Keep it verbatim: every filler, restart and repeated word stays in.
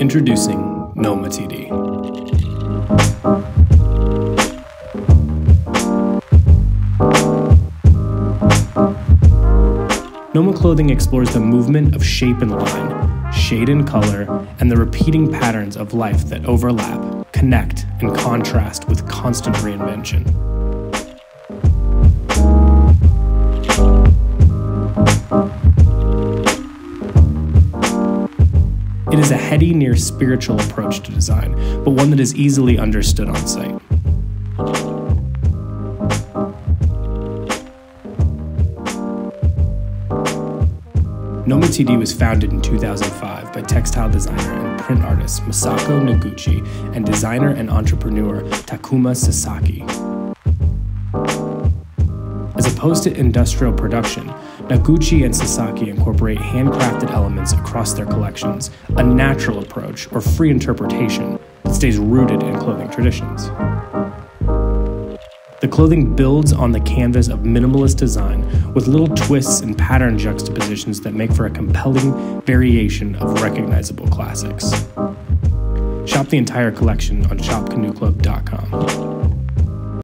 Introducing Noma T D Noma clothing explores the movement of shape and line, shade and color, and the repeating patterns of life that overlap, connect, and contrast with constant reinvention. It is a heady, near spiritual approach to design, but one that is easily understood on site. Noma T D was founded in two thousand five by textile designer and print artist Masako Noguchi and designer and entrepreneur Takuma Sasaki. As opposed to industrial production, Noguchi and Sasaki incorporate handcrafted elements across their collections, a natural approach or free interpretation that stays rooted in clothing traditions. The clothing builds on the canvas of minimalist design with little twists and pattern juxtapositions that make for a compelling variation of recognizable classics. Shop the entire collection on shop canoe club dot com.